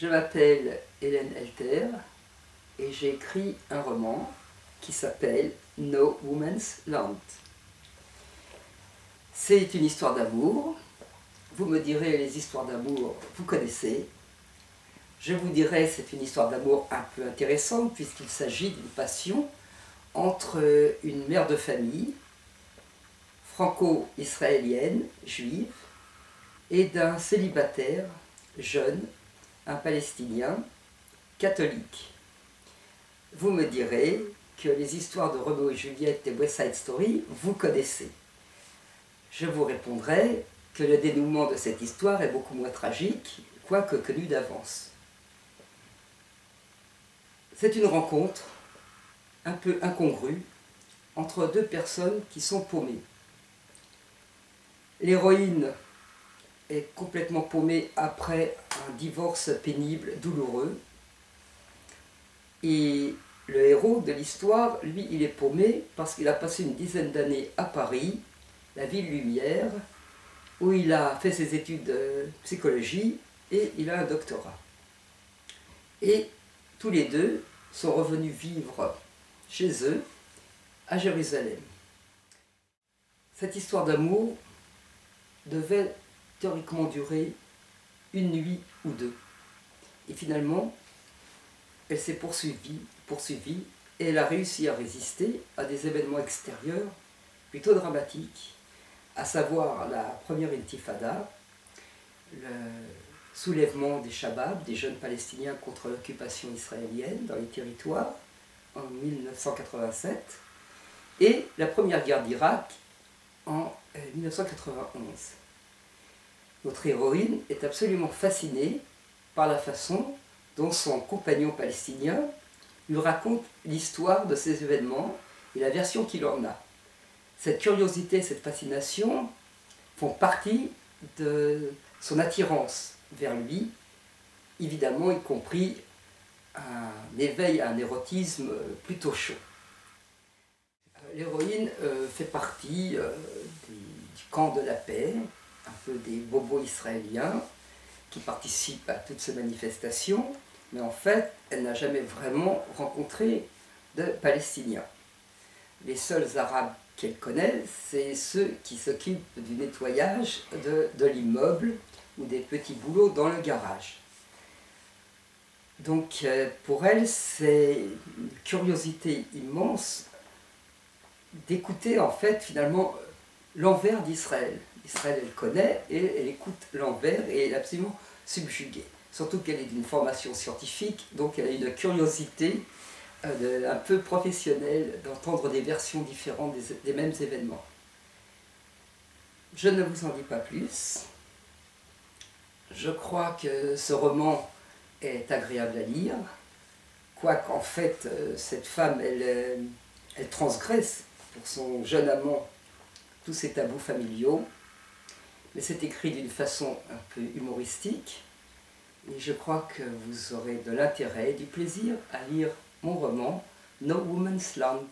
Je m'appelle Hélène Elter et j'ai écrit un roman qui s'appelle No Woman's Land. C'est une histoire d'amour. Vous me direz, les histoires d'amour, vous connaissez. Je vous dirai, c'est une histoire d'amour un peu intéressante puisqu'il s'agit d'une passion entre une mère de famille franco-israélienne, juive, et d'un célibataire jeune, un Palestinien catholique. Vous me direz que les histoires de Roméo et Juliette et West Side Story, vous connaissez. Je vous répondrai que le dénouement de cette histoire est beaucoup moins tragique, quoique connu d'avance. C'est une rencontre un peu incongrue entre deux personnes qui sont paumées. L'héroïne est complètement paumée après un divorce pénible, douloureux. Et le héros de l'histoire, lui, il est paumé parce qu'il a passé une dizaine d'années à Paris, la ville lumière, où il a fait ses études de psychologie et il a un doctorat. Et tous les deux sont revenus vivre chez eux, à Jérusalem. Cette histoire d'amour devait théoriquement durer une nuit ou deux. Et finalement, elle s'est poursuivie, et elle a réussi à résister à des événements extérieurs plutôt dramatiques, à savoir la première intifada, le soulèvement des shabab, des jeunes palestiniens contre l'occupation israélienne dans les territoires, en 1987, et la première guerre d'Irak en 1991. Notre héroïne est absolument fascinée par la façon dont son compagnon palestinien lui raconte l'histoire de ces événements et la version qu'il en a. Cette curiosité, cette fascination font partie de son attirance vers lui, évidemment y compris un éveil à un érotisme plutôt chaud. L'héroïne fait partie du camp de la paix, un peu des bobos israéliens qui participent à toutes ces manifestations, mais en fait, elle n'a jamais vraiment rencontré de Palestiniens. Les seuls Arabes qu'elle connaît, c'est ceux qui s'occupent du nettoyage de l'immeuble ou des petits boulots dans le garage. Donc pour elle, c'est une curiosité immense d'écouter en fait finalement l'envers d'Israël. Israël, elle connaît et elle écoute l'envers et elle est absolument subjuguée. Surtout qu'elle est d'une formation scientifique, donc elle a une curiosité un peu professionnelle d'entendre des versions différentes des mêmes événements. Je ne vous en dis pas plus. Je crois que ce roman est agréable à lire, quoiqu'en fait, cette femme, elle transgresse pour son jeune amant tous ces tabous familiaux, mais c'est écrit d'une façon un peu humoristique, et je crois que vous aurez de l'intérêt et du plaisir à lire mon roman No Woman's Land.